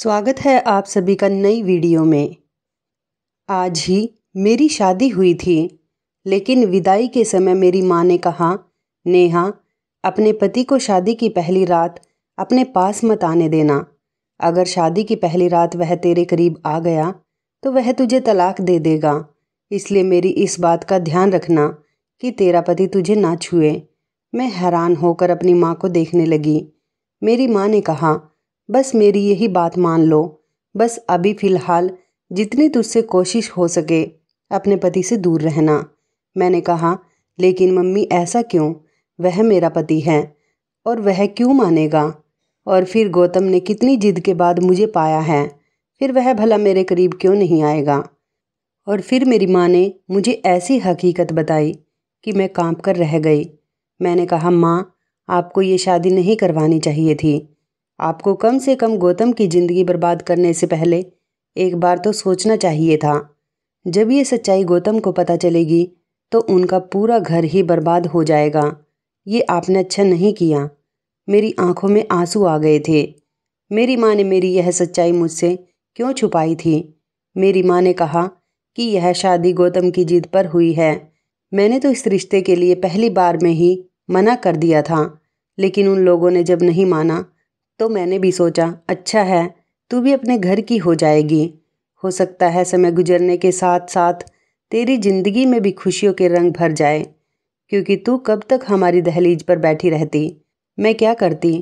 स्वागत है आप सभी का नई वीडियो में। आज ही मेरी शादी हुई थी, लेकिन विदाई के समय मेरी माँ ने कहा, नेहा अपने पति को शादी की पहली रात अपने पास मत आने देना। अगर शादी की पहली रात वह तेरे करीब आ गया तो वह तुझे तलाक दे देगा। इसलिए मेरी इस बात का ध्यान रखना कि तेरा पति तुझे ना छुए। मैं हैरान होकर अपनी माँ को देखने लगी। मेरी माँ ने कहा, बस मेरी यही बात मान लो। बस अभी फ़िलहाल जितनी तुझसे कोशिश हो सके अपने पति से दूर रहना। मैंने कहा, लेकिन मम्मी ऐसा क्यों? वह मेरा पति है और वह क्यों मानेगा? और फिर गौतम ने कितनी जिद के बाद मुझे पाया है, फिर वह भला मेरे करीब क्यों नहीं आएगा? और फिर मेरी माँ ने मुझे ऐसी हकीकत बताई कि मैं काँप कर रह गई। मैंने कहा, माँ आपको ये शादी नहीं करवानी चाहिए थी। आपको कम से कम गौतम की ज़िंदगी बर्बाद करने से पहले एक बार तो सोचना चाहिए था। जब ये सच्चाई गौतम को पता चलेगी तो उनका पूरा घर ही बर्बाद हो जाएगा। ये आपने अच्छा नहीं किया। मेरी आंखों में आंसू आ गए थे। मेरी माँ ने मेरी यह सच्चाई मुझसे क्यों छुपाई थी? मेरी माँ ने कहा कि यह शादी गौतम की जिद पर हुई है। मैंने तो इस रिश्ते के लिए पहली बार में ही मना कर दिया था, लेकिन उन लोगों ने जब नहीं माना तो मैंने भी सोचा, अच्छा है तू भी अपने घर की हो जाएगी। हो सकता है समय गुजरने के साथ साथ तेरी ज़िंदगी में भी खुशियों के रंग भर जाए, क्योंकि तू कब तक हमारी दहलीज पर बैठी रहती। मैं क्या करती?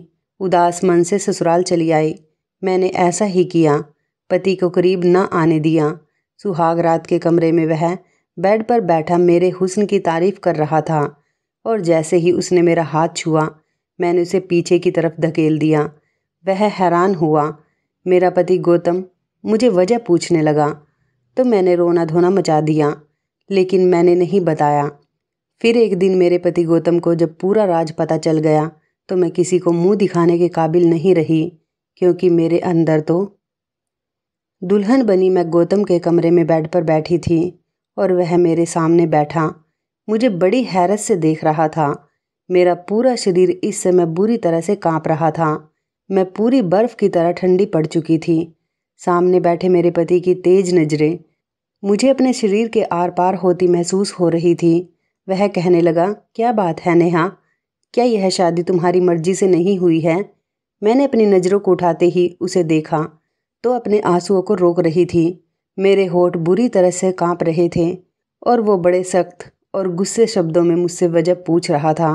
उदास मन से ससुराल चली आई। मैंने ऐसा ही किया, पति को करीब ना आने दिया। सुहाग रात के कमरे में वह बेड पर बैठा मेरे हुस्न की तारीफ़ कर रहा था, और जैसे ही उसने मेरा हाथ छुआ मैंने उसे पीछे की तरफ धकेल दिया। वह हैरान हुआ। मेरा पति गौतम मुझे वजह पूछने लगा तो मैंने रोना धोना मचा दिया, लेकिन मैंने नहीं बताया। फिर एक दिन मेरे पति गौतम को जब पूरा राज पता चल गया तो मैं किसी को मुंह दिखाने के काबिल नहीं रही, क्योंकि मेरे अंदर तो दुल्हन बनी मैं गौतम के कमरे में बेड पर बैठी थी और वह मेरे सामने बैठा मुझे बड़ी हैरत से देख रहा था। मेरा पूरा शरीर इस समय बुरी तरह से काँप रहा था। मैं पूरी बर्फ़ की तरह ठंडी पड़ चुकी थी। सामने बैठे मेरे पति की तेज नज़रें मुझे अपने शरीर के आर पार होती महसूस हो रही थी। वह कहने लगा, क्या बात है नेहा, क्या यह शादी तुम्हारी मर्जी से नहीं हुई है? मैंने अपनी नज़रों को उठाते ही उसे देखा तो अपने आंसुओं को रोक रही थी। मेरे होठ बुरी तरह से काँप रहे थे और वो बड़े सख्त और गुस्से शब्दों में मुझसे वजह पूछ रहा था।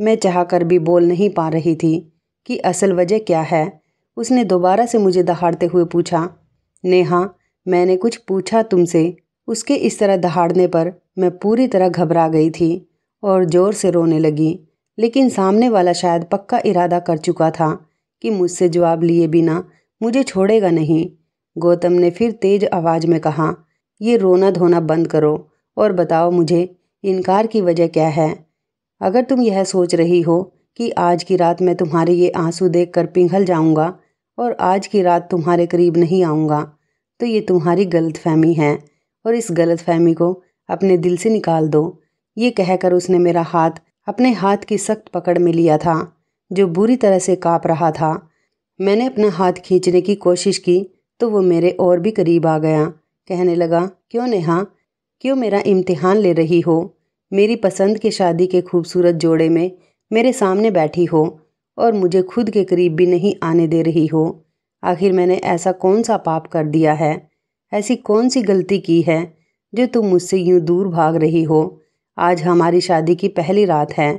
मैं चाह कर भी बोल नहीं पा रही थी कि असल वजह क्या है। उसने दोबारा से मुझे दहाड़ते हुए पूछा, नेहा मैंने कुछ पूछा तुमसे। उसके इस तरह दहाड़ने पर मैं पूरी तरह घबरा गई थी और ज़ोर से रोने लगी। लेकिन सामने वाला शायद पक्का इरादा कर चुका था कि मुझसे जवाब लिए बिना मुझे छोड़ेगा नहीं। गौतम ने फिर तेज़ आवाज़ में कहा, ये रोना धोना बंद करो और बताओ मुझे इनकार की वजह क्या है। अगर तुम यह सोच रही हो कि आज की रात मैं तुम्हारे ये आंसू देखकर पिघल जाऊंगा और आज की रात तुम्हारे करीब नहीं आऊंगा, तो ये तुम्हारी गलतफहमी है और इस गलतफहमी को अपने दिल से निकाल दो। ये कहकर उसने मेरा हाथ अपने हाथ की सख्त पकड़ में लिया था जो बुरी तरह से काँप रहा था। मैंने अपना हाथ खींचने की कोशिश की तो वो मेरे और भी करीब आ गया। कहने लगा, क्यों नेहा, क्यों मेरा इम्तिहान ले रही हो? मेरी पसंद की शादी के खूबसूरत जोड़े में मेरे सामने बैठी हो और मुझे खुद के करीब भी नहीं आने दे रही हो। आखिर मैंने ऐसा कौन सा पाप कर दिया है, ऐसी कौन सी गलती की है जो तुम मुझसे यूं दूर भाग रही हो? आज हमारी शादी की पहली रात है।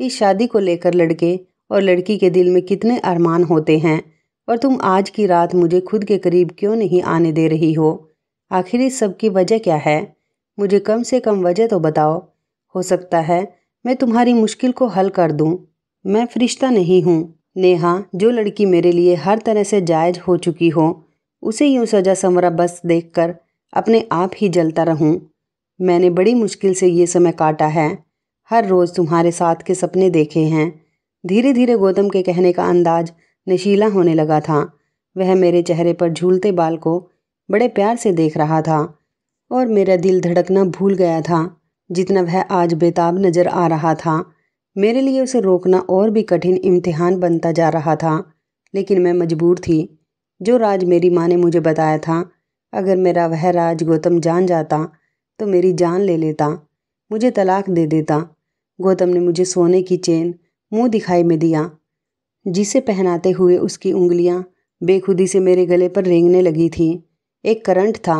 इस शादी को लेकर लड़के और लड़की के दिल में कितने अरमान होते हैं, और तुम आज की रात मुझे खुद के करीब क्यों नहीं आने दे रही हो? आखिर इस सब की वजह क्या है? मुझे कम से कम वजह तो बताओ। हो सकता है मैं तुम्हारी मुश्किल को हल कर दूं। मैं फरिश्ता नहीं हूं नेहा। जो लड़की मेरे लिए हर तरह से जायज़ हो चुकी हो, उसे यूं सजा संवरा बस देखकर अपने आप ही जलता रहूं। मैंने बड़ी मुश्किल से ये समय काटा है। हर रोज़ तुम्हारे साथ के सपने देखे हैं। धीरे धीरे गौतम के कहने का अंदाज नशीला होने लगा था। वह मेरे चेहरे पर झूलते बाल को बड़े प्यार से देख रहा था और मेरा दिल धड़कना भूल गया था। जितना वह आज बेताब नज़र आ रहा था, मेरे लिए उसे रोकना और भी कठिन इम्तिहान बनता जा रहा था, लेकिन मैं मजबूर थी। जो राज मेरी माँ ने मुझे बताया था, अगर मेरा वह राज गौतम जान जाता तो मेरी जान ले लेता, मुझे तलाक दे देता। गौतम ने मुझे सोने की चेन मुंह दिखाई में दिया, जिसे पहनाते हुए उसकी उंगलियां बेखुदी से मेरे गले पर रेंगने लगी थी। एक करंट था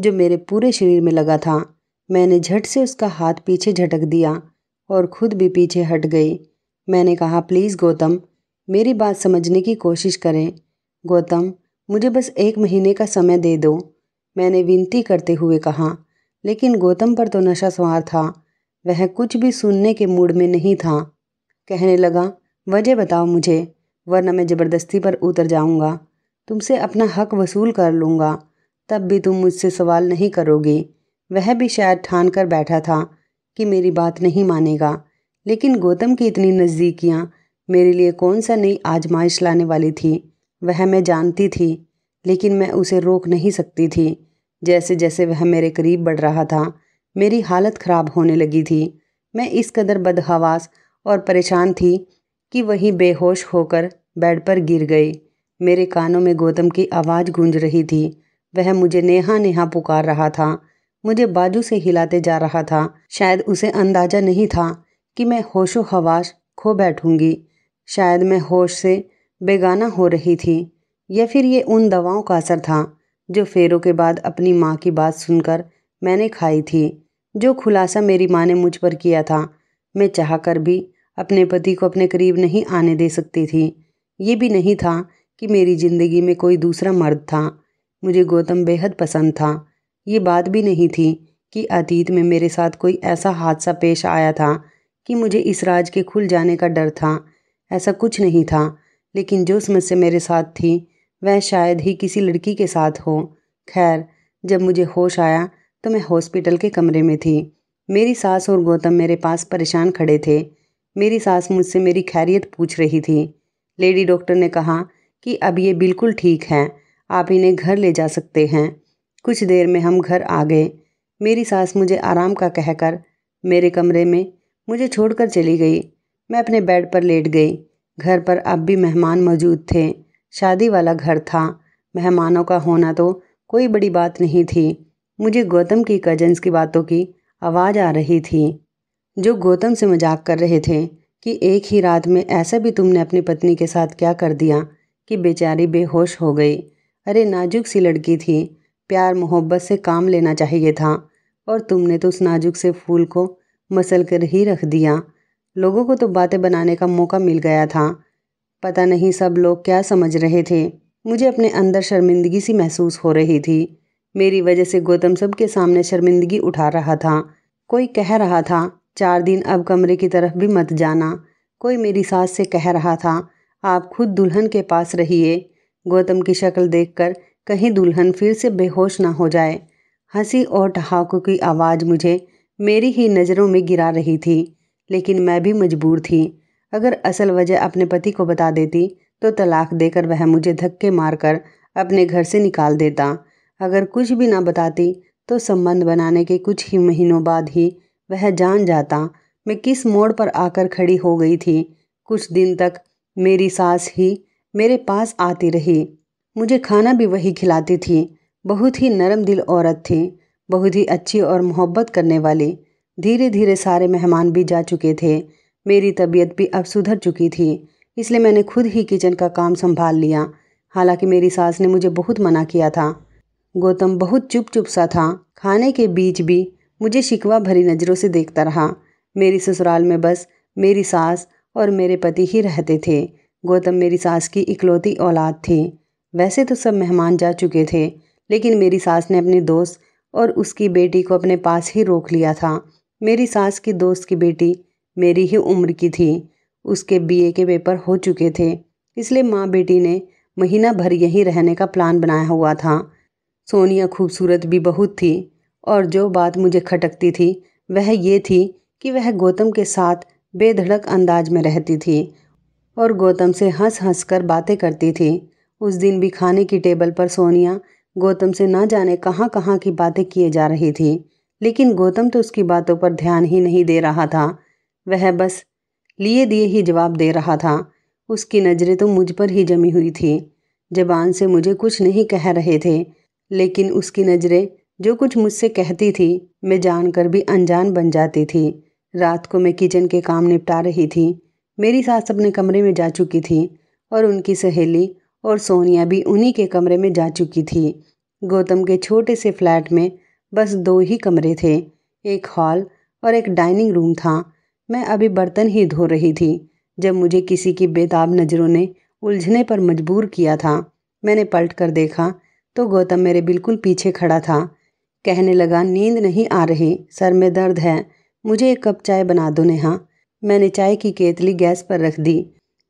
जो मेरे पूरे शरीर में लगा था। मैंने झट से उसका हाथ पीछे झटक दिया और खुद भी पीछे हट गई। मैंने कहा, प्लीज़ गौतम, मेरी बात समझने की कोशिश करें। गौतम, मुझे बस 1 महीने का समय दे दो, मैंने विनती करते हुए कहा। लेकिन गौतम पर तो नशा सवार था, वह कुछ भी सुनने के मूड में नहीं था। कहने लगा, वजह बताओ मुझे, वरना मैं ज़बरदस्ती पर उतर जाऊंगा, तुमसे अपना हक वसूल कर लूँगा, तब भी तुम मुझसे सवाल नहीं करोगी। वह भी शायद ठान कर बैठा था कि मेरी बात नहीं मानेगा, लेकिन गौतम की इतनी नज़दीकियाँ मेरे लिए कौन सा नई आजमाइश लाने वाली थी, वह मैं जानती थी। लेकिन मैं उसे रोक नहीं सकती थी। जैसे जैसे वह मेरे करीब बढ़ रहा था, मेरी हालत ख़राब होने लगी थी। मैं इस कदर बदहवास और परेशान थी कि वहीं बेहोश होकर बेड पर गिर गई। मेरे कानों में गौतम की आवाज़ गूंज रही थी। वह मुझे नेहा नेहा पुकार रहा था, मुझे बाजू से हिलाते जा रहा था। शायद उसे अंदाज़ा नहीं था कि मैं होशो हवास खो बैठूंगी। शायद मैं होश से बेगाना हो रही थी, या फिर ये उन दवाओं का असर था जो फेरों के बाद अपनी माँ की बात सुनकर मैंने खाई थी। जो खुलासा मेरी माँ ने मुझ पर किया था, मैं चाहकर भी अपने पति को अपने करीब नहीं आने दे सकती थी। ये भी नहीं था कि मेरी ज़िंदगी में कोई दूसरा मर्द था। मुझे गौतम बेहद पसंद था। ये बात भी नहीं थी कि अतीत में मेरे साथ कोई ऐसा हादसा पेश आया था कि मुझे इस राज के खुल जाने का डर था। ऐसा कुछ नहीं था। लेकिन जो समस्या मेरे साथ थी, वह शायद ही किसी लड़की के साथ हो। खैर, जब मुझे होश आया तो मैं हॉस्पिटल के कमरे में थी। मेरी सास और गौतम मेरे पास परेशान खड़े थे। मेरी सास मुझसे मेरी खैरियत पूछ रही थी। लेडी डॉक्टर ने कहा कि अब ये बिल्कुल ठीक है, आप इन्हें घर ले जा सकते हैं। कुछ देर में हम घर आ गए। मेरी सास मुझे आराम का कहकर मेरे कमरे में मुझे छोड़कर चली गई। मैं अपने बेड पर लेट गई। घर पर अब भी मेहमान मौजूद थे। शादी वाला घर था। मेहमानों का होना तो कोई बड़ी बात नहीं थी। मुझे गौतम की कजन्स की बातों की आवाज़ आ रही थी, जो गौतम से मजाक कर रहे थे कि एक ही रात में ऐसा भी तुमने अपनी पत्नी के साथ क्या कर दिया कि बेचारी बेहोश हो गई। अरे नाजुक सी लड़की थी, प्यार मोहब्बत से काम लेना चाहिए था, और तुमने तो उस नाजुक से फूल को मसल कर ही रख दिया। लोगों को तो बातें बनाने का मौका मिल गया था। पता नहीं सब लोग क्या समझ रहे थे। मुझे अपने अंदर शर्मिंदगी सी महसूस हो रही थी। मेरी वजह से गौतम सबके सामने शर्मिंदगी उठा रहा था। कोई कह रहा था, 4 दिन अब कमरे की तरफ भी मत जाना। कोई मेरी सास से कह रहा था, आप खुद दुल्हन के पास रहिए, गौतम की शक्ल देखकर कहीं दुल्हन फिर से बेहोश ना हो जाए। हंसी और ठहाकों की आवाज़ मुझे मेरी ही नज़रों में गिरा रही थी। लेकिन मैं भी मजबूर थी। अगर असल वजह अपने पति को बता देती तो तलाक देकर वह मुझे धक्के मारकर अपने घर से निकाल देता। अगर कुछ भी ना बताती तो संबंध बनाने के कुछ ही महीनों बाद ही वह जान जाता मैं किस मोड़ पर आकर खड़ी हो गई थी। कुछ दिन तक मेरी सास ही मेरे पास आती रही। मुझे खाना भी वही खिलाती थी। बहुत ही नरम दिल औरत थी, बहुत ही अच्छी और मोहब्बत करने वाली। धीरे धीरे सारे मेहमान भी जा चुके थे। मेरी तबीयत भी अब सुधर चुकी थी, इसलिए मैंने खुद ही किचन का काम संभाल लिया। हालांकि मेरी सास ने मुझे बहुत मना किया था। गौतम बहुत चुप चुप सा था। खाने के बीच भी मुझे शिकवा भरी नज़रों से देखता रहा। मेरी ससुराल में बस मेरी सास और मेरे पति ही रहते थे। गौतम मेरी सास की इकलौती औलाद थी। वैसे तो सब मेहमान जा चुके थे, लेकिन मेरी सास ने अपने दोस्त और उसकी बेटी को अपने पास ही रोक लिया था। मेरी सास की दोस्त की बेटी मेरी ही उम्र की थी। उसके बीए के पेपर हो चुके थे, इसलिए माँ बेटी ने महीना भर यहीं रहने का प्लान बनाया हुआ था। सोनिया खूबसूरत भी बहुत थी, और जो बात मुझे खटकती थी वह ये थी कि वह गौतम के साथ बेधड़क अंदाज में रहती थी और गौतम से हंस हंस कर बातें करती थी। उस दिन भी खाने की टेबल पर सोनिया गौतम से ना जाने कहाँ कहाँ की बातें किए जा रही थी, लेकिन गौतम तो उसकी बातों पर ध्यान ही नहीं दे रहा था। वह बस लिए दिए ही जवाब दे रहा था। उसकी नज़रें तो मुझ पर ही जमी हुई थी। ज़बान से मुझे कुछ नहीं कह रहे थे, लेकिन उसकी नज़रें जो कुछ मुझसे कहती थी मैं जानकर भी अनजान बन जाती थी। रात को मैं किचन के काम निपटा रही थी। मेरी सास अपने कमरे में जा चुकी थी और उनकी सहेली और सोनिया भी उन्हीं के कमरे में जा चुकी थी। गौतम के छोटे से फ्लैट में बस दो ही कमरे थे, एक हॉल और एक डाइनिंग रूम था। मैं अभी बर्तन ही धो रही थी जब मुझे किसी की बेताब नज़रों ने उलझने पर मजबूर किया था। मैंने पलट कर देखा तो गौतम मेरे बिल्कुल पीछे खड़ा था। कहने लगा, नींद नहीं आ रही, सर में दर्द है, मुझे एक कप चाय बना दो नेहा। मैंने चाय की केतली गैस पर रख दी।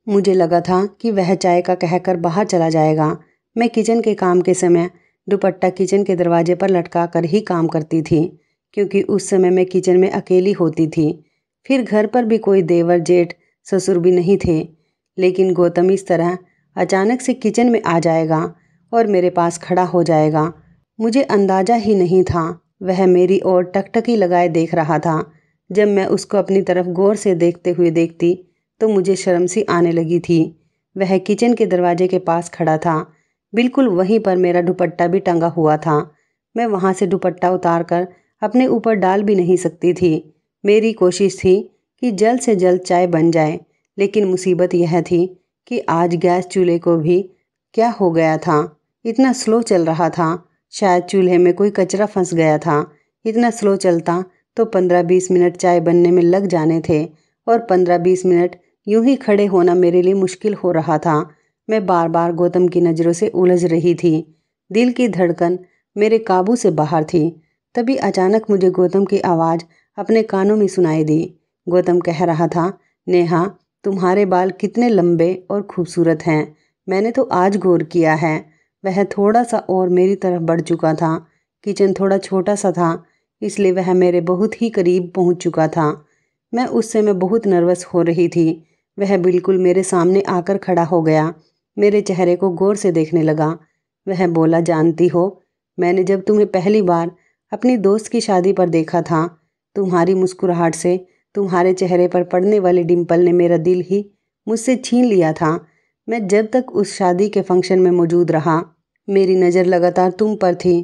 मुझे लगा था कि वह चाय का कहकर बाहर चला जाएगा। मैं किचन के काम के समय दुपट्टा किचन के दरवाजे पर लटका कर ही काम करती थी, क्योंकि उस समय मैं किचन में अकेली होती थी। फिर घर पर भी कोई देवर जेठ ससुर भी नहीं थे, लेकिन गौतम इस तरह अचानक से किचन में आ जाएगा और मेरे पास खड़ा हो जाएगा, मुझे अंदाज़ा ही नहीं था। वह मेरी ओर टकटकी लगाए देख रहा था। जब मैं उसको अपनी तरफ गौर से देखते हुए देखती तो मुझे शर्म सी आने लगी थी। वह किचन के दरवाजे के पास खड़ा था, बिल्कुल वहीं पर मेरा दुपट्टा भी टंगा हुआ था। मैं वहाँ से दुपट्टा उतार कर अपने ऊपर डाल भी नहीं सकती थी। मेरी कोशिश थी कि जल्द से जल्द चाय बन जाए, लेकिन मुसीबत यह थी कि आज गैस चूल्हे को भी क्या हो गया था, इतना स्लो चल रहा था। शायद चूल्हे में कोई कचरा फंस गया था। इतना स्लो चलता तो 15-20 मिनट चाय बनने में लग जाने थे, और 15-20 मिनट यूं ही खड़े होना मेरे लिए मुश्किल हो रहा था। मैं बार बार गौतम की नज़रों से उलझ रही थी। दिल की धड़कन मेरे काबू से बाहर थी। तभी अचानक मुझे गौतम की आवाज़ अपने कानों में सुनाई दी। गौतम कह रहा था, नेहा तुम्हारे बाल कितने लंबे और खूबसूरत हैं, मैंने तो आज गौर किया है। वह थोड़ा सा और मेरी तरफ बढ़ चुका था। किचन थोड़ा छोटा सा था, इसलिए वह मेरे बहुत ही करीब पहुंच चुका था। मैं उस समय बहुत नर्वस हो रही थी। वह बिल्कुल मेरे सामने आकर खड़ा हो गया, मेरे चेहरे को गौर से देखने लगा। वह बोला, जानती हो, मैंने जब तुम्हें पहली बार अपनी दोस्त की शादी पर देखा था, तुम्हारी मुस्कुराहट से तुम्हारे चेहरे पर पड़ने वाले डिम्पल ने मेरा दिल ही मुझसे छीन लिया था। मैं जब तक उस शादी के फंक्शन में मौजूद रहा, मेरी नज़र लगातार तुम पर थी।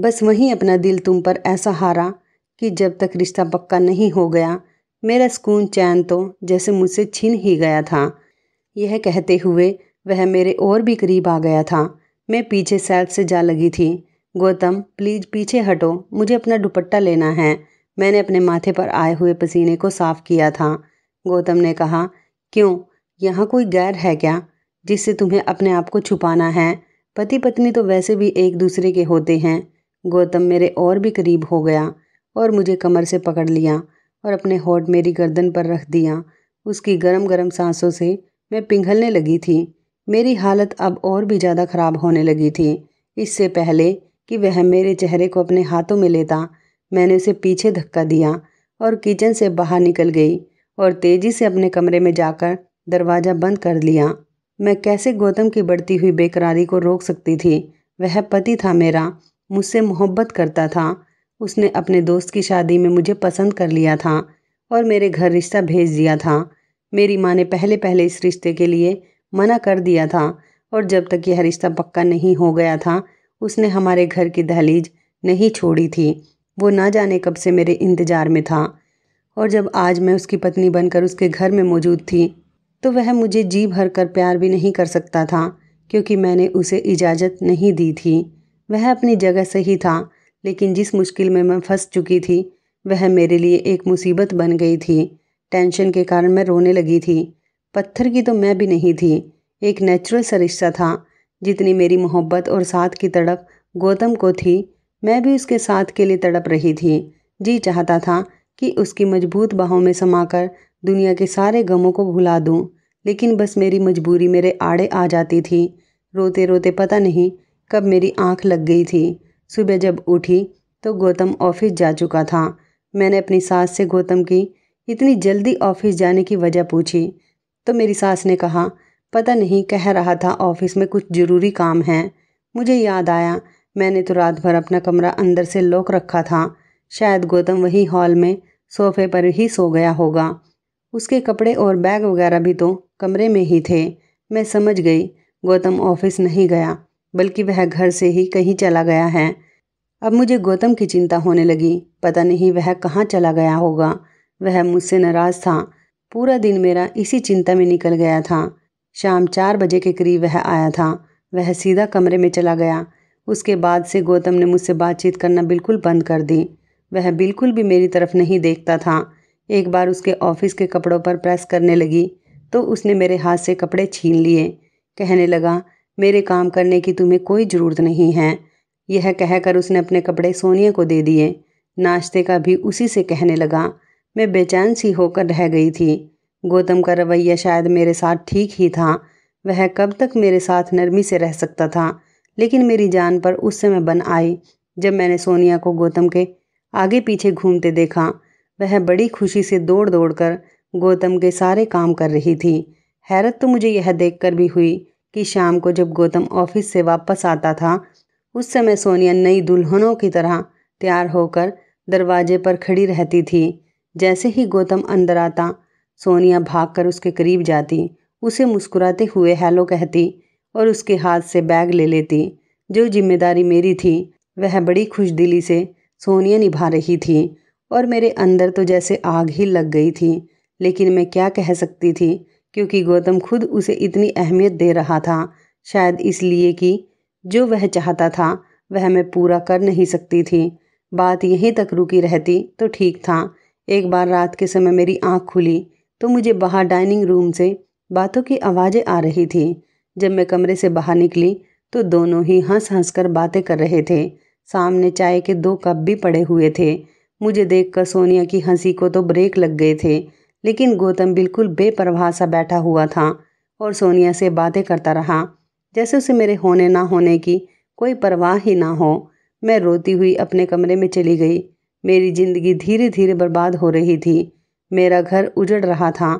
बस वहीं अपना दिल तुम पर ऐसा हारा कि जब तक रिश्ता पक्का नहीं हो गया, मेरा सुकून चैन तो जैसे मुझसे छीन ही गया था। यह कहते हुए वह मेरे और भी करीब आ गया था। मैं पीछे सैल्फ से जा लगी थी। गौतम प्लीज़ पीछे हटो, मुझे अपना दुपट्टा लेना है। मैंने अपने माथे पर आए हुए पसीने को साफ किया था। गौतम ने कहा, क्यों, यहाँ कोई गैर है क्या जिससे तुम्हें अपने आप को छुपाना है? पति पत्नी तो वैसे भी एक दूसरे के होते हैं। गौतम मेरे और भी करीब हो गया और मुझे कमर से पकड़ लिया और अपने होंठ मेरी गर्दन पर रख दिया। उसकी गरम गरम सांसों से मैं पिघलने लगी थी। मेरी हालत अब और भी ज़्यादा ख़राब होने लगी थी। इससे पहले कि वह मेरे चेहरे को अपने हाथों में लेता, मैंने उसे पीछे धक्का दिया और किचन से बाहर निकल गई और तेज़ी से अपने कमरे में जाकर दरवाज़ा बंद कर लिया। मैं कैसे गौतम की बढ़ती हुई बेकरारी को रोक सकती थी? वह पति था मेरा, मुझसे मोहब्बत करता था। उसने अपने दोस्त की शादी में मुझे पसंद कर लिया था और मेरे घर रिश्ता भेज दिया था। मेरी माँ ने पहले पहले इस रिश्ते के लिए मना कर दिया था, और जब तक यह रिश्ता पक्का नहीं हो गया था, उसने हमारे घर की दहलीज नहीं छोड़ी थी। वो ना जाने कब से मेरे इंतज़ार में था, और जब आज मैं उसकी पत्नी बनकर उसके घर में मौजूद थी तो वह मुझे जी भर कर प्यार भी नहीं कर सकता था, क्योंकि मैंने उसे इजाज़त नहीं दी थी। वह अपनी जगह सही था, लेकिन जिस मुश्किल में मैं फंस चुकी थी वह मेरे लिए एक मुसीबत बन गई थी। टेंशन के कारण मैं रोने लगी थी। पत्थर की तो मैं भी नहीं थी, एक नेचुरल सा रिश्ता था। जितनी मेरी मोहब्बत और साथ की तड़प गौतम को थी, मैं भी उसके साथ के लिए तड़प रही थी। जी चाहता था कि उसकी मजबूत बाहों में समाकर दुनिया के सारे गमों को भुला दूं, लेकिन बस मेरी मजबूरी मेरे आड़े आ जाती थी। रोते रोते पता नहीं कब मेरी आँख लग गई थी। सुबह जब उठी तो गौतम ऑफिस जा चुका था। मैंने अपनी सास से गौतम की इतनी जल्दी ऑफिस जाने की वजह पूछी तो मेरी सास ने कहा, पता नहीं, कह रहा था ऑफिस में कुछ ज़रूरी काम है। मुझे याद आया, मैंने तो रात भर अपना कमरा अंदर से लॉक रखा था। शायद गौतम वही हॉल में सोफे पर ही सो गया होगा। उसके कपड़े और बैग वगैरह भी तो कमरे में ही थे। मैं समझ गई गौतम ऑफिस नहीं गया, बल्कि वह घर से ही कहीं चला गया है। अब मुझे गौतम की चिंता होने लगी। पता नहीं वह कहाँ चला गया होगा। वह मुझसे नाराज़ था। पूरा दिन मेरा इसी चिंता में निकल गया था। शाम 4 बजे के करीब वह आया था। वह सीधा कमरे में चला गया। उसके बाद से गौतम ने मुझसे बातचीत करना बिल्कुल बंद कर दी। वह बिल्कुल भी मेरी तरफ नहीं देखता था। एक बार उसके ऑफिस के कपड़ों पर प्रेस करने लगी तो उसने मेरे हाथ से कपड़े छीन लिए। कहने लगा, मेरे काम करने की तुम्हें कोई ज़रूरत नहीं है। यह कहकर उसने अपने कपड़े सोनिया को दे दिए। नाश्ते का भी उसी से कहने लगा। मैं बेचैन सी होकर रह गई थी। गौतम का रवैया शायद मेरे साथ ठीक ही था। वह कब तक मेरे साथ नरमी से रह सकता था, लेकिन मेरी जान पर उस समय बन आई जब मैंने सोनिया को गौतम के आगे पीछे घूमते देखा। वह बड़ी खुशी से दौड़ दौड़ कर गौतम के सारे काम कर रही थी। हैरत तो मुझे यह देखकर भी हुई कि शाम को जब गौतम ऑफिस से वापस आता था, उस समय सोनिया नई दुल्हनों की तरह तैयार होकर दरवाजे पर खड़ी रहती थी। जैसे ही गौतम अंदर आता, सोनिया भागकर उसके करीब जाती, उसे मुस्कुराते हुए हेलो कहती और उसके हाथ से बैग ले लेती। जो जिम्मेदारी मेरी थी वह बड़ी खुशदिली से सोनिया निभा रही थी और मेरे अंदर तो जैसे आग ही लग गई थी। लेकिन मैं क्या कह सकती थी, क्योंकि गौतम खुद उसे इतनी अहमियत दे रहा था, शायद इसलिए कि जो वह चाहता था वह मैं पूरा कर नहीं सकती थी। बात यहीं तक रुकी रहती तो ठीक था। एक बार रात के समय मेरी आंख खुली तो मुझे बाहर डाइनिंग रूम से बातों की आवाज़ें आ रही थी। जब मैं कमरे से बाहर निकली तो दोनों ही हंस हंस कर बातें कर रहे थे। सामने चाय के 2 कप भी पड़े हुए थे। मुझे देखकर सोनिया की हंसी को तो ब्रेक लग गए थे, लेकिन गौतम बिल्कुल बेपरवाह सा बैठा हुआ था और सोनिया से बातें करता रहा, जैसे उसे मेरे होने ना होने की कोई परवाह ही ना हो। मैं रोती हुई अपने कमरे में चली गई। मेरी ज़िंदगी धीरे धीरे बर्बाद हो रही थी। मेरा घर उजड़ रहा था,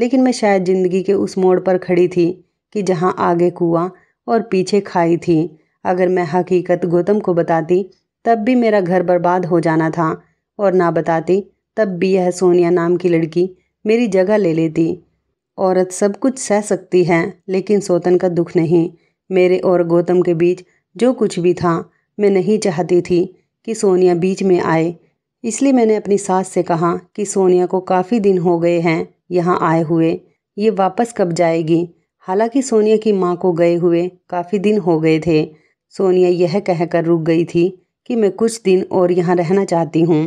लेकिन मैं शायद ज़िंदगी के उस मोड़ पर खड़ी थी कि जहाँ आगे कुआं और पीछे खाई थी। अगर मैं हकीकत गौतम को बताती तब भी मेरा घर बर्बाद हो जाना था, और ना बताती तब भी यह सोनिया नाम की लड़की मेरी जगह ले लेती। औरत सब कुछ सह सकती है, लेकिन सौतन का दुख नहीं। मेरे और गौतम के बीच जो कुछ भी था, मैं नहीं चाहती थी कि सोनिया बीच में आए। इसलिए मैंने अपनी सास से कहा कि सोनिया को काफ़ी दिन हो गए हैं यहाँ आए हुए, ये वापस कब जाएगी। हालांकि सोनिया की माँ को गए हुए काफ़ी दिन हो गए थे। सोनिया यह कहकर रुक गई थी कि मैं कुछ दिन और यहाँ रहना चाहती हूँ।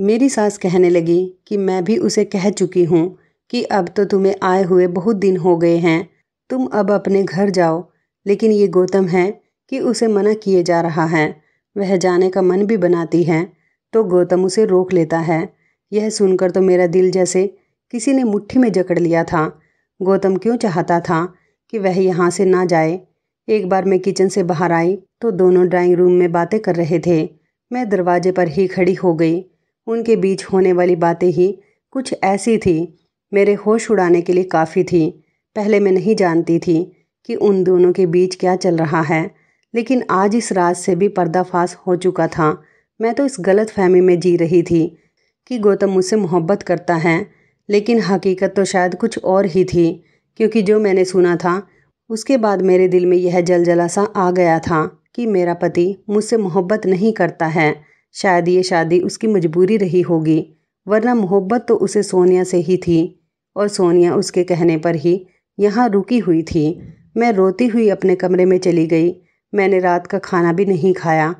मेरी सास कहने लगी कि मैं भी उसे कह चुकी हूँ कि अब तो तुम्हें आए हुए बहुत दिन हो गए हैं, तुम अब अपने घर जाओ। लेकिन ये गौतम है कि उसे मना किए जा रहा है। वह जाने का मन भी बनाती है तो गौतम उसे रोक लेता है। यह सुनकर तो मेरा दिल जैसे किसी ने मुट्ठी में जकड़ लिया था। गौतम क्यों चाहता था कि वह यहाँ से ना जाए। एक बार मैं किचन से बाहर आई तो दोनों ड्राइंग रूम में बातें कर रहे थे। मैं दरवाजे पर ही खड़ी हो गई। उनके बीच होने वाली बातें ही कुछ ऐसी थी, मेरे होश उड़ाने के लिए काफ़ी थी। पहले मैं नहीं जानती थी कि उन दोनों के बीच क्या चल रहा है, लेकिन आज इस रात से भी पर्दाफाश हो चुका था। मैं तो इस गलत फहमी में जी रही थी कि गौतम मुझसे मोहब्बत करता है, लेकिन हकीकत तो शायद कुछ और ही थी, क्योंकि जो मैंने सुना था उसके बाद मेरे दिल में यह जलजला सा आ गया था कि मेरा पति मुझसे मोहब्बत नहीं करता है। शायद ये शादी उसकी मजबूरी रही होगी, वरना मोहब्बत तो उसे सोनिया से ही थी, और सोनिया उसके कहने पर ही यहाँ रुकी हुई थी। मैं रोती हुई अपने कमरे में चली गई। मैंने रात का खाना भी नहीं खाया।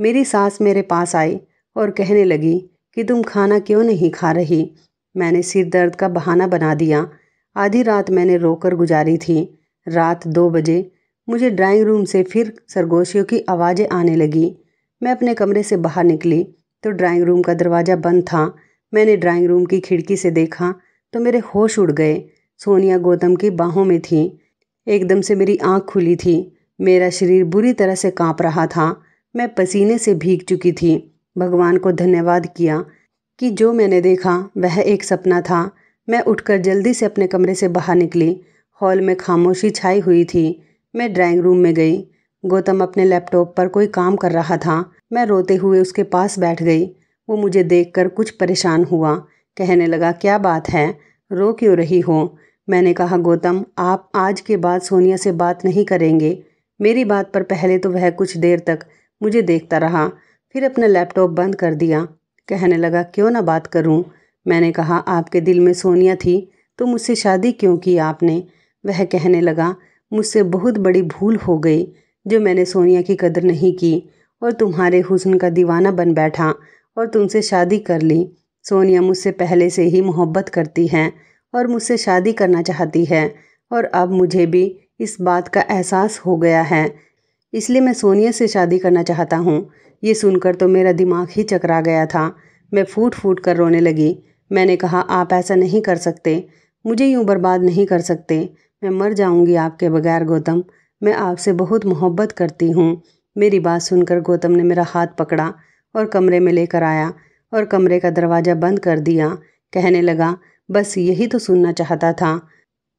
मेरी सास मेरे पास आई और कहने लगी कि तुम खाना क्यों नहीं खा रही। मैंने सिर दर्द का बहाना बना दिया। आधी रात मैंने रोकर गुजारी थी। रात 2 बजे मुझे ड्राइंग रूम से फिर सरगोशियों की आवाज़ें आने लगी। मैं अपने कमरे से बाहर निकली तो ड्राइंग रूम का दरवाज़ा बंद था। मैंने ड्राइंग रूम की खिड़की से देखा तो मेरे होश उड़ गए। सोनिया गौतम की बाहों में थी। एकदम से मेरी आँख खुली थी। मेरा शरीर बुरी तरह से काँप रहा था। मैं पसीने से भीग चुकी थी। भगवान को धन्यवाद किया कि जो मैंने देखा वह एक सपना था। मैं उठकर जल्दी से अपने कमरे से बाहर निकली। हॉल में खामोशी छाई हुई थी। मैं ड्राइंग रूम में गई। गौतम अपने लैपटॉप पर कोई काम कर रहा था। मैं रोते हुए उसके पास बैठ गई। वो मुझे देखकर कुछ परेशान हुआ। कहने लगा, क्या बात है, रो क्यों रही हो। मैंने कहा, गौतम आप आज के बाद सोनिया से बात नहीं करेंगे। मेरी बात पर पहले तो वह कुछ देर तक मुझे देखता रहा, फिर अपना लैपटॉप बंद कर दिया। कहने लगा, क्यों ना बात करूं? मैंने कहा, आपके दिल में सोनिया थी तो मुझसे शादी क्यों की आपने? वह कहने लगा, मुझसे बहुत बड़ी भूल हो गई जो मैंने सोनिया की कदर नहीं की और तुम्हारे हुस्न का दीवाना बन बैठा और तुमसे शादी कर ली। सोनिया मुझसे पहले से ही मोहब्बत करती है और मुझसे शादी करना चाहती है और अब मुझे भी इस बात का एहसास हो गया है, इसलिए मैं सोनिया से शादी करना चाहता हूँ। ये सुनकर तो मेरा दिमाग ही चकरा गया था, मैं फूट फूट कर रोने लगी। मैंने कहा, आप ऐसा नहीं कर सकते, मुझे यूँ बर्बाद नहीं कर सकते, मैं मर जाऊँगी आपके बगैर गौतम, मैं आपसे बहुत मोहब्बत करती हूँ। मेरी बात सुनकर गौतम ने मेरा हाथ पकड़ा और कमरे में लेकर आया और कमरे का दरवाज़ा बंद कर दिया। कहने लगा, बस यही तो सुनना चाहता था,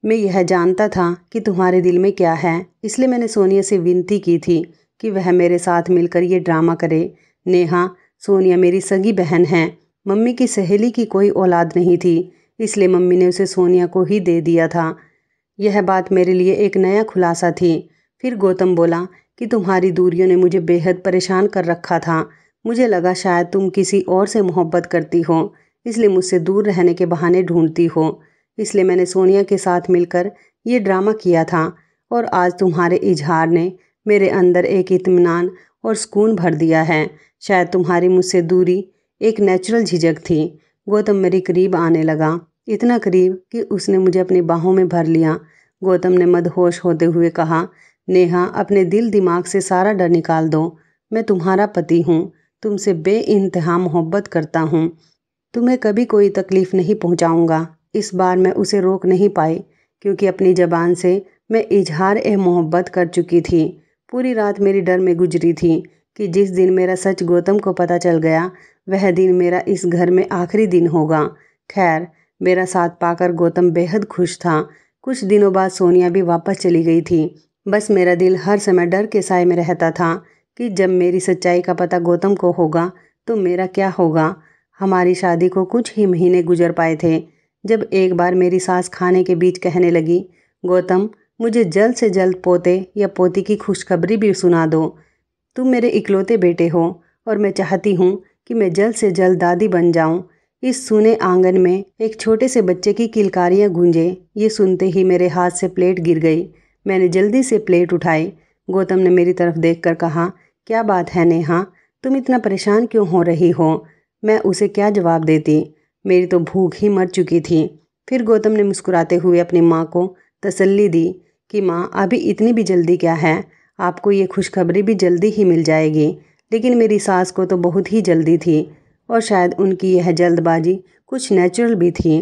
मैं यह जानता था कि तुम्हारे दिल में क्या है, इसलिए मैंने सोनिया से विनती की थी कि वह मेरे साथ मिलकर ये ड्रामा करे। नेहा, सोनिया मेरी सगी बहन है, मम्मी की सहेली की कोई औलाद नहीं थी, इसलिए मम्मी ने उसे सोनिया को ही दे दिया था। यह बात मेरे लिए एक नया खुलासा थी। फिर गौतम बोला कि तुम्हारी दूरियों ने मुझे बेहद परेशान कर रखा था, मुझे लगा शायद तुम किसी और से मोहब्बत करती हो, इसलिए मुझसे दूर रहने के बहाने ढूंढती हो, इसलिए मैंने सोनिया के साथ मिलकर ये ड्रामा किया था और आज तुम्हारे इजहार ने मेरे अंदर एक इत्मीनान और सुकून भर दिया है। शायद तुम्हारी मुझसे दूरी एक नेचुरल झिझक थी। गौतम मेरे करीब आने लगा, इतना करीब कि उसने मुझे अपनी बाहों में भर लिया। गौतम ने मदहोश होते हुए कहा, नेहा अपने दिल दिमाग से सारा डर निकाल दो, मैं तुम्हारा पति हूँ, तुमसे बेइंतहा मोहब्बत करता हूँ, तुम्हें कभी कोई तकलीफ़ नहीं पहुँचाऊँगा। इस बार मैं उसे रोक नहीं पाई क्योंकि अपनी ज़बान से मैं इजहार ए मोहब्बत कर चुकी थी। पूरी रात मेरी डर में गुजरी थी कि जिस दिन मेरा सच गौतम को पता चल गया वह दिन मेरा इस घर में आखिरी दिन होगा। खैर, मेरा साथ पाकर गौतम बेहद खुश था। कुछ दिनों बाद सोनिया भी वापस चली गई थी। बस मेरा दिल हर समय डर के साए में रहता था कि जब मेरी सच्चाई का पता गौतम को होगा तो मेरा क्या होगा। हमारी शादी को कुछ ही महीने गुजर पाए थे जब एक बार मेरी सास खाने के बीच कहने लगी, गौतम मुझे जल्द से जल्द पोते या पोती की खुशखबरी भी सुना दो, तुम मेरे इकलौते बेटे हो और मैं चाहती हूँ कि मैं जल्द से जल्द दादी बन जाऊँ। इस सूने आंगन में एक छोटे से बच्चे की किलकारियाँ गूंजे। ये सुनते ही मेरे हाथ से प्लेट गिर गई। मैंने जल्दी से प्लेट उठाई। गौतम ने मेरी तरफ देखकर कहा, क्या बात है नेहा, तुम इतना परेशान क्यों हो रही हो? मैं उसे क्या जवाब देती, मेरी तो भूख ही मर चुकी थी। फिर गौतम ने मुस्कुराते हुए अपनी माँ को तसल्ली दी कि माँ अभी इतनी भी जल्दी क्या है, आपको ये खुशखबरी भी जल्दी ही मिल जाएगी। लेकिन मेरी सास को तो बहुत ही जल्दी थी और शायद उनकी यह जल्दबाजी कुछ नेचुरल भी थी।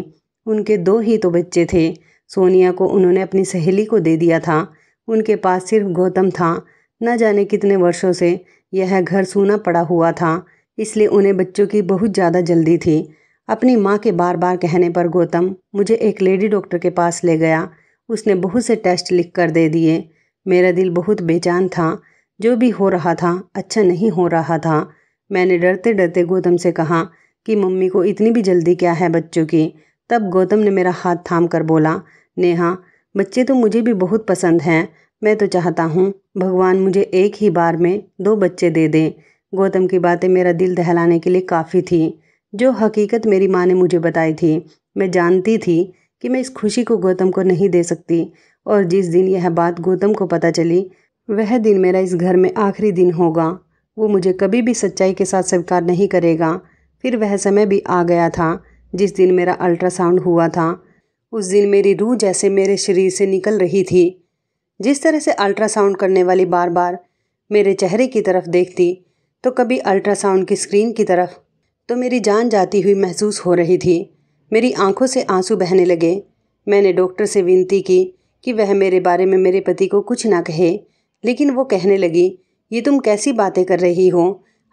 उनके 2 ही तो बच्चे थे। सोनिया को उन्होंने अपनी सहेली को दे दिया था, उनके पास सिर्फ गौतम था। न जाने कितने वर्षों से यह घर सूना पड़ा हुआ था, इसलिए उन्हें बच्चों की बहुत ज़्यादा जल्दी थी। अपनी माँ के बार बार कहने पर गौतम मुझे एक लेडी डॉक्टर के पास ले गया। उसने बहुत से टेस्ट लिख कर दे दिए। मेरा दिल बहुत बेचैन था, जो भी हो रहा था अच्छा नहीं हो रहा था। मैंने डरते डरते गौतम से कहा कि मम्मी को इतनी भी जल्दी क्या है बच्चों की। तब गौतम ने मेरा हाथ थाम कर बोला, नेहा बच्चे तो मुझे भी बहुत पसंद हैं, मैं तो चाहता हूँ भगवान मुझे एक ही बार में 2 बच्चे दे दें। गौतम की बातें मेरा दिल दहलाने के लिए काफ़ी थी। जो हकीकत मेरी माँ ने मुझे बताई थी, मैं जानती थी कि मैं इस खुशी को गौतम को नहीं दे सकती और जिस दिन यह बात गौतम को पता चली वह दिन मेरा इस घर में आखिरी दिन होगा। वो मुझे कभी भी सच्चाई के साथ स्वीकार नहीं करेगा। फिर वह समय भी आ गया था जिस दिन मेरा अल्ट्रासाउंड हुआ था। उस दिन मेरी रूह जैसे मेरे शरीर से निकल रही थी। जिस तरह से अल्ट्रासाउंड करने वाली बार बार मेरे चेहरे की तरफ देखती तो कभी अल्ट्रासाउंड की स्क्रीन की तरफ, तो मेरी जान जाती हुई महसूस हो रही थी। मेरी आंखों से आंसू बहने लगे। मैंने डॉक्टर से विनती की कि वह मेरे बारे में मेरे पति को कुछ ना कहे, लेकिन वो कहने लगी, ये तुम कैसी बातें कर रही हो,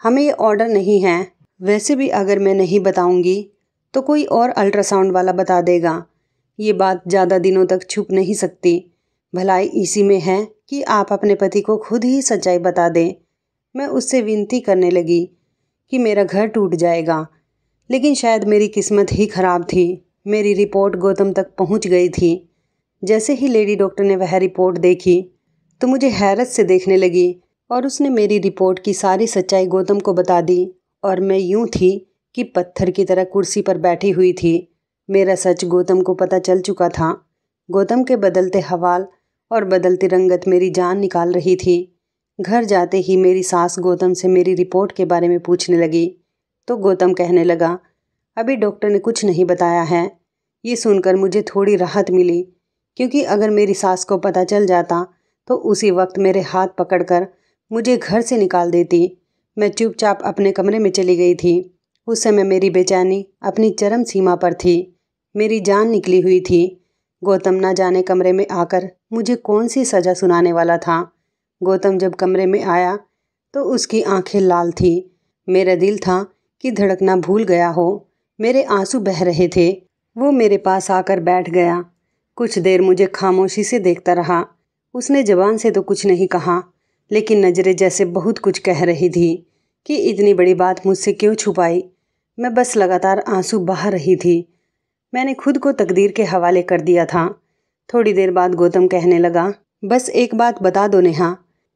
हमें ये ऑर्डर नहीं है, वैसे भी अगर मैं नहीं बताऊँगी तो कोई और अल्ट्रासाउंड वाला बता देगा, ये बात ज़्यादा दिनों तक छुप नहीं सकती। भलाई इसी में है कि आप अपने पति को खुद ही सच्चाई बता दें। मैं उससे विनती करने लगी कि मेरा घर टूट जाएगा, लेकिन शायद मेरी किस्मत ही ख़राब थी। मेरी रिपोर्ट गौतम तक पहुंच गई थी। जैसे ही लेडी डॉक्टर ने वह रिपोर्ट देखी तो मुझे हैरत से देखने लगी और उसने मेरी रिपोर्ट की सारी सच्चाई गौतम को बता दी। और मैं यूं थी कि पत्थर की तरह कुर्सी पर बैठी हुई थी। मेरा सच गौतम को पता चल चुका था। गौतम के बदलते हवाल और बदलती रंगत मेरी जान निकाल रही थी। घर जाते ही मेरी सास गौतम से मेरी रिपोर्ट के बारे में पूछने लगी तो गौतम कहने लगा, अभी डॉक्टर ने कुछ नहीं बताया है। ये सुनकर मुझे थोड़ी राहत मिली, क्योंकि अगर मेरी सास को पता चल जाता तो उसी वक्त मेरे हाथ पकड़कर मुझे घर से निकाल देती। मैं चुपचाप अपने कमरे में चली गई थी। उस समय मेरी बेचैनी अपनी चरम सीमा पर थी। मेरी जान निकली हुई थी। गौतम ना जाने कमरे में आकर मुझे कौन सी सज़ा सुनाने वाला था। गौतम जब कमरे में आया तो उसकी आंखें लाल थी। मेरा दिल था कि धड़कना भूल गया हो। मेरे आंसू बह रहे थे। वो मेरे पास आकर बैठ गया। कुछ देर मुझे खामोशी से देखता रहा। उसने जबान से तो कुछ नहीं कहा, लेकिन नज़रें जैसे बहुत कुछ कह रही थी कि इतनी बड़ी बात मुझसे क्यों छुपाई। मैं बस लगातार आंसू बहा रही थी। मैंने खुद को तकदीर के हवाले कर दिया था। थोड़ी देर बाद गौतम कहने लगा, बस एक बात बता दो नेहा,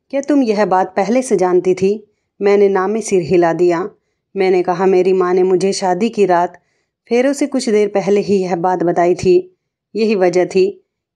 क्या तुम यह बात पहले से जानती थी? मैंने ना में सिर हिला दिया। मैंने कहा, मेरी माँ ने मुझे शादी की रात फेरों से कुछ देर पहले ही यह बात बताई थी। यही वजह थी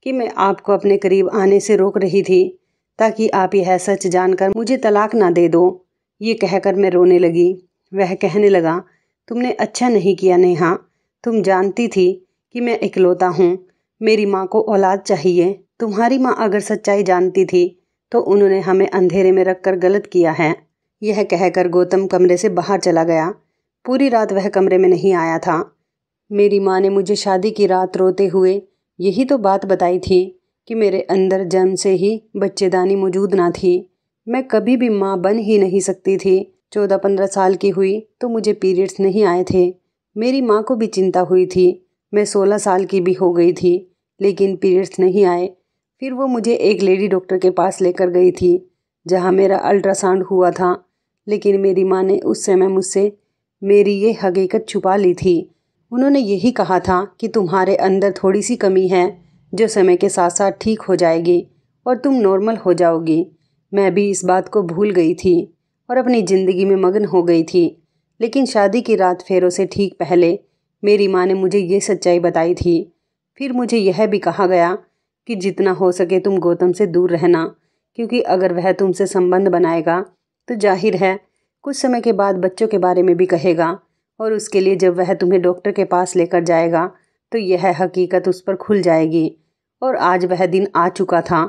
कि मैं आपको अपने करीब आने से रोक रही थी, ताकि आप यह सच जानकर मुझे तलाक ना दे दो। ये कहकर मैं रोने लगी। वह कहने लगा, तुमने अच्छा नहीं किया नेहा। तुम जानती थी कि मैं इकलौता हूँ, मेरी माँ को औलाद चाहिए। तुम्हारी माँ अगर सच्चाई जानती थी तो उन्होंने हमें अंधेरे में रखकर गलत किया है। यह कहकर गौतम कमरे से बाहर चला गया। पूरी रात वह कमरे में नहीं आया था। मेरी माँ ने मुझे शादी की रात रोते हुए यही तो बात बताई थी कि मेरे अंदर जन्म से ही बच्चेदानी मौजूद ना थी। मैं कभी भी माँ बन ही नहीं सकती थी। 14-15 साल की हुई तो मुझे पीरियड्स नहीं आए थे। मेरी माँ को भी चिंता हुई थी। मैं 16 साल की भी हो गई थी, लेकिन पीरियड्स नहीं आए। फिर वो मुझे एक लेडी डॉक्टर के पास लेकर गई थी, जहाँ मेरा अल्ट्रासाउंड हुआ था। लेकिन मेरी माँ ने उस समय मुझसे मेरी ये हकीकत छुपा ली थी। उन्होंने यही कहा था कि तुम्हारे अंदर थोड़ी सी कमी है, जो समय के साथ साथ ठीक हो जाएगी और तुम नॉर्मल हो जाओगी। मैं भी इस बात को भूल गई थी और अपनी ज़िंदगी में मगन हो गई थी। लेकिन शादी की रात फेरों से ठीक पहले मेरी माँ ने मुझे ये सच्चाई बताई थी। फिर मुझे यह भी कहा गया कि जितना हो सके तुम गौतम से दूर रहना, क्योंकि अगर वह तुमसे संबंध बनाएगा तो जाहिर है कुछ समय के बाद बच्चों के बारे में भी कहेगा, और उसके लिए जब वह तुम्हें डॉक्टर के पास लेकर जाएगा तो यह हकीकत उस पर खुल जाएगी। और आज वह दिन आ चुका था।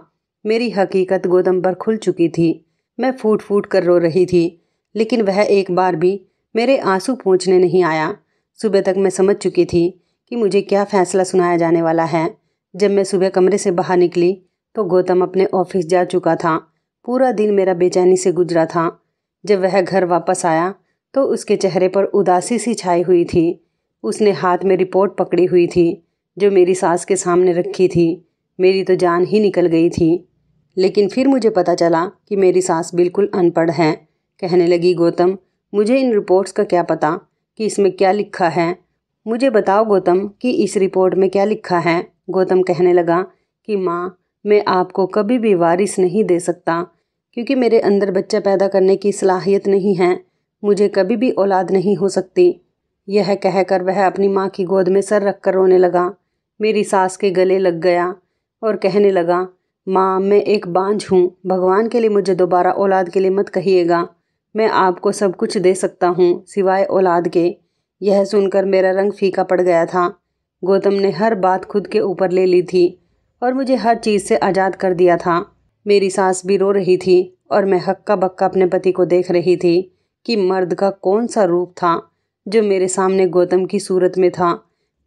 मेरी हकीकत गौतम पर खुल चुकी थी। मैं फूट फूट कर रो रही थी, लेकिन वह एक बार भी मेरे आंसू पोंछने नहीं आया। सुबह तक मैं समझ चुकी थी कि मुझे क्या फ़ैसला सुनाया जाने वाला है। जब मैं सुबह कमरे से बाहर निकली तो गौतम अपने ऑफिस जा चुका था। पूरा दिन मेरा बेचैनी से गुजरा था। जब वह घर वापस आया तो उसके चेहरे पर उदासी सी छाई हुई थी। उसने हाथ में रिपोर्ट पकड़ी हुई थी, जो मेरी सास के सामने रखी थी। मेरी तो जान ही निकल गई थी। लेकिन फिर मुझे पता चला कि मेरी सास बिल्कुल अनपढ़ है। कहने लगी, गौतम मुझे इन रिपोर्ट्स का क्या पता कि इसमें क्या लिखा है। मुझे बताओ गौतम कि इस रिपोर्ट में क्या लिखा है। गौतम कहने लगा कि माँ, मैं आपको कभी भी वारिस नहीं दे सकता, क्योंकि मेरे अंदर बच्चा पैदा करने की सलाहियत नहीं है। मुझे कभी भी औलाद नहीं हो सकती। यह कहकर वह अपनी माँ की गोद में सर रखकर रोने लगा। मेरी सास के गले लग गया और कहने लगा, माँ मैं एक बांझ हूँ। भगवान के लिए मुझे दोबारा औलाद के लिए मत कहिएगा। मैं आपको सब कुछ दे सकता हूँ सिवाय औलाद के। यह सुनकर मेरा रंग फीका पड़ गया था। गौतम ने हर बात खुद के ऊपर ले ली थी और मुझे हर चीज़ से आज़ाद कर दिया था। मेरी सास भी रो रही थी और मैं हक्का बक्का अपने पति को देख रही थी कि मर्द का कौन सा रूप था जो मेरे सामने गौतम की सूरत में था।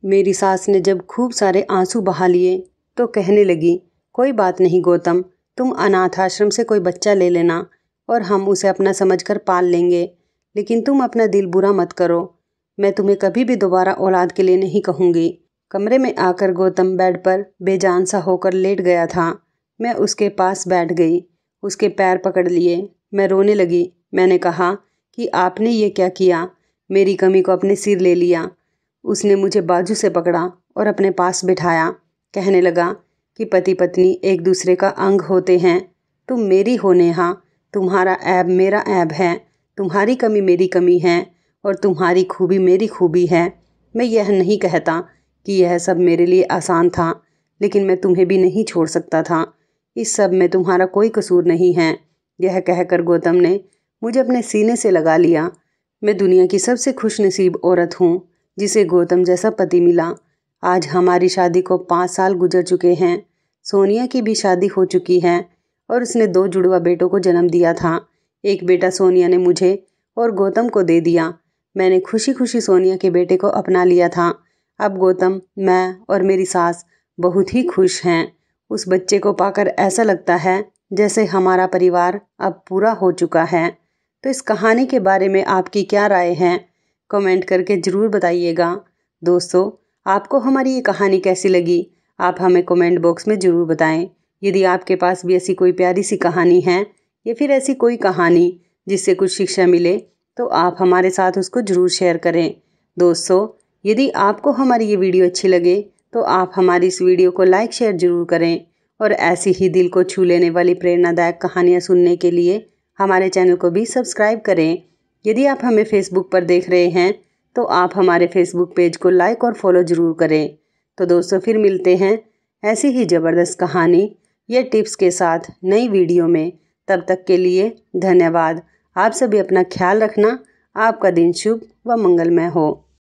मेरी सास ने जब खूब सारे आंसू बहा लिए तो कहने लगी, कोई बात नहीं गौतम, तुम अनाथ आश्रम से कोई बच्चा ले लेना और हम उसे अपना समझकर पाल लेंगे। लेकिन तुम अपना दिल बुरा मत करो। मैं तुम्हें कभी भी दोबारा औलाद के लिए नहीं कहूँगी। कमरे में आकर गौतम बेड पर बेजान सा होकर लेट गया था। मैं उसके पास बैठ गई, उसके पैर पकड़ लिए। मैं रोने लगी। मैंने कहा कि आपने ये क्या किया। मेरी कमी को अपने सिर ले लिया। उसने मुझे बाजू से पकड़ा और अपने पास बिठाया। कहने लगा कि पति पत्नी एक दूसरे का अंग होते हैं। तुम मेरी हो नेहा, तुम्हारा ऐब मेरा ऐब है, तुम्हारी कमी मेरी कमी है और तुम्हारी खूबी मेरी खूबी है। मैं यह नहीं कहता कि यह सब मेरे लिए आसान था, लेकिन मैं तुम्हें भी नहीं छोड़ सकता था। इस सब में तुम्हारा कोई कसूर नहीं है। यह कहकर गौतम ने मुझे अपने सीने से लगा लिया। मैं दुनिया की सबसे खुशनसीब औरत हूँ जिसे गौतम जैसा पति मिला। आज हमारी शादी को 5 साल गुजर चुके हैं। सोनिया की भी शादी हो चुकी है और उसने 2 जुड़वा बेटों को जन्म दिया था। एक बेटा सोनिया ने मुझे और गौतम को दे दिया। मैंने खुशी खुशी सोनिया के बेटे को अपना लिया था। अब गौतम, मैं और मेरी सास बहुत ही खुश हैं। उस बच्चे को पाकर ऐसा लगता है जैसे हमारा परिवार अब पूरा हो चुका है। तो इस कहानी के बारे में आपकी क्या राय है, कमेंट करके ज़रूर बताइएगा। दोस्तों, आपको हमारी ये कहानी कैसी लगी, आप हमें कमेंट बॉक्स में ज़रूर बताएं। यदि आपके पास भी ऐसी कोई प्यारी सी कहानी है या फिर ऐसी कोई कहानी जिससे कुछ शिक्षा मिले, तो आप हमारे साथ उसको ज़रूर शेयर करें। दोस्तों, यदि आपको हमारी ये वीडियो अच्छी लगे तो आप हमारी इस वीडियो को लाइक शेयर ज़रूर करें और ऐसी ही दिल को छू लेने वाली प्रेरणादायक कहानियाँ सुनने के लिए हमारे चैनल को भी सब्सक्राइब करें। यदि आप हमें फेसबुक पर देख रहे हैं तो आप हमारे फेसबुक पेज को लाइक और फॉलो ज़रूर करें। तो दोस्तों, फिर मिलते हैं ऐसी ही ज़बरदस्त कहानी या टिप्स के साथ नई वीडियो में। तब तक के लिए धन्यवाद। आप सभी अपना ख्याल रखना। आपका दिन शुभ व मंगलमय हो।